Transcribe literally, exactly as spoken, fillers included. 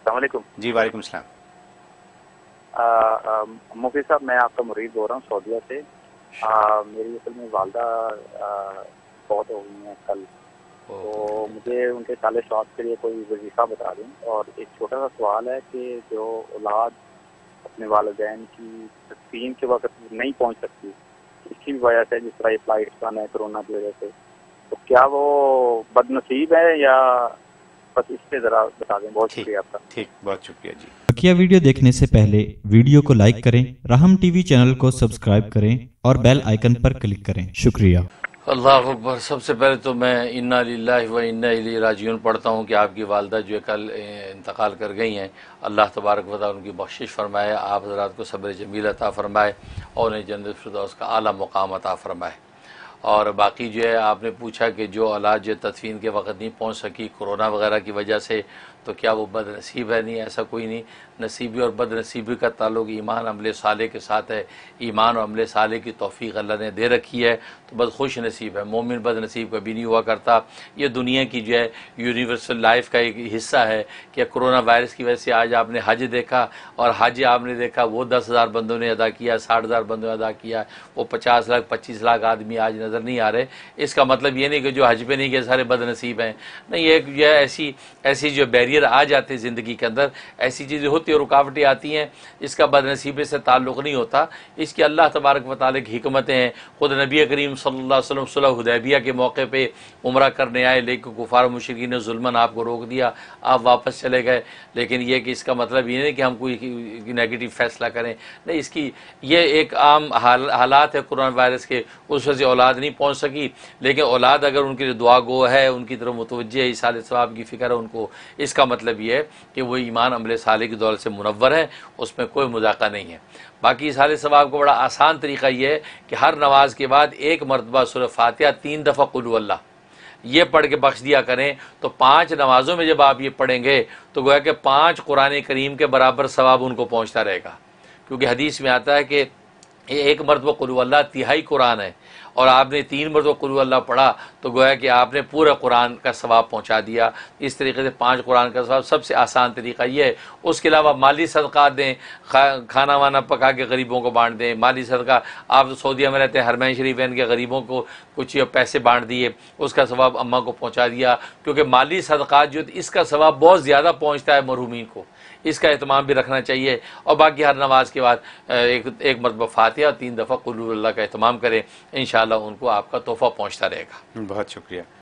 अस्सलामुअलैकुम। जी वालेकुम सलाम। मुफ्ती साहब, मैं आपका मुरीद बोल रहा हूँ सऊदिया से। आ, मेरी असल में वालदा बहुत हो गई हैं कल, तो मुझे उनके साले शौक के लिए कोई वजीफा बता दें। और एक छोटा सा सवाल है कि जो औलाद अपने वालदैन की तस्कीन के वक्त नहीं पहुंच सकती, इसकी वजह से जिस तरह फ्लाइट का है कोरोना की वजह से, तो क्या वो बदनसीब है या बस इससे ज़रा बता दें। बहुत शुक्रिया आपका। ठीक, बहुत शुक्रिया जी। बकिया वीडियो देखने से पहले वीडियो को लाइक करें, राहम टीवी चैनल को सब्सक्राइब करें और बेल आइकन पर क्लिक करें। शुक्रिया। अल्लाह अकबर। सबसे पहले तो मैं इन्ना लिल्लाहि व इन्ना इलैहि राजिऊन पढ़ता हूँ कि आपकी वालदा जो कल इंतकाल कर गई हैं, अल्लाह तबारक व तआला उनकी बख्शिश फरमाए, आप हज़रात को सब्र जमील अता फ़रमाए और उन्हें जन्नत फिरदौस का आला मुकाम अता फ़रमाए। और बाकी जो है आपने पूछा कि जो औलाद जो तदफीन के वक्त नहीं पहुँच सकी कोरोना वगैरह की वजह से, तो क्या वो बदनसीब है? नहीं, ऐसा कोई नहीं। नसीबी और बदनसीबी का ताल्लुक ईमान अमले साले के साथ है। ईमान और अमले साले की तौफीक अल्लाह ने दे रखी है, तो बस खुश नसीब है। मोमिन बदनसीब कभी नहीं हुआ करता। ये दुनिया की जो है यूनिवर्सल लाइफ का एक हिस्सा है कि कोरोना वायरस की वजह से आज आपने हज देखा, और हज आपने देखा वो दस हज़ार बंदों ने अदा किया, साठ हज़ार बंदों ने अदा किया, वो पचास लाख पच्चीस लाख आदमी आज नज़र नहीं आ रहे। इसका मतलब ये नहीं कि जो हज पे नहीं गए सारे बदनसीब हैं। नहीं, एक जो है ऐसी ऐसी जो बैरियर आ जाते हैं ज़िंदगी के अंदर, ऐसी चीज़ें होती है, रुकावटें आती हैं, इसका बदनसीबी से ताल्लुक़ नहीं होता। इसकी अल्लाह तबारक व तआला की हिकमतें हैं। ख़ुद नबी करीम सल्लल्लाहु अलैहि वसल्लम सुलह हुदैबिया के मौके पर उमरा करने आए, लेकिन कुफ़ार मुशरिकीन ने जुल्मन आपको रोक दिया, आप वापस चले गए। लेकिन यह कि इसका मतलब ये नहीं कि हम कोई नेगेटिव फैसला करें, नहीं, इसकी ये एक आम हालात है कोरोना वायरस के। उस वजह से औलाद नहीं पहुँच सकी, लेकिन औलाद अगर उनकी जो दुआ गो है, उनकी तरफ मुतवज्जे है, इसाले सवाब की फ़िक्र है उनको, इसका मतलब ये है कि वो ईमान अमले साले की दौलत से मुनव्वर है, उसमें कोई मजाका नहीं है। बाकी इसाले सवाब का बड़ा आसान तरीका ये है कि हर नमाज के बाद एक मरतबा सूरह फातिहा, तीन दफ़ा कुल हु अल्लाह, ये पढ़ के बख्श दिया करें। तो पाँच नमाजों में जब आप ये पढ़ेंगे तो गोया कि पाँच कुरान करीम के बराबर सवाब उनको पहुँचता रहेगा, क्योंकि हदीस में आता है कि एक मरतबा कुल हु अल्लाह तिहाई कुरान है, और आपने तीन मरतबा कुल हु अल्लाह पढ़ा तो गोया कि आपने पूरा कुरान का सवाब पहुंचा दिया। इस तरीके से पांच कुरान का सवाब सबसे आसान तरीका ये है। उसके अलावा माली सदका दें, खा खाना वाना पका के गरीबों को बांट दें। माली सदका, आप तो सऊदिया में रहते हैं, हरमैन शरीफैन के गरीबों को कुछ पैसे बांट दिए, उसका सवाब अम्मा को पहुँचा दिया, क्योंकि माली सदका जो इसका सवाब बहुत ज़्यादा पहुँचता है मरहूमीन को, इसका अहतमाम भी रखना चाहिए। और बाकी हर नमाज के बाद एक एक मरतबा फातिहा और तीन दफ़ा कुल हु अल्लाह का अहतमाम करें, इंशाअल्लाह उनको आपका तोहफ़ा पहुँचता रहेगा। बहुत शुक्रिया।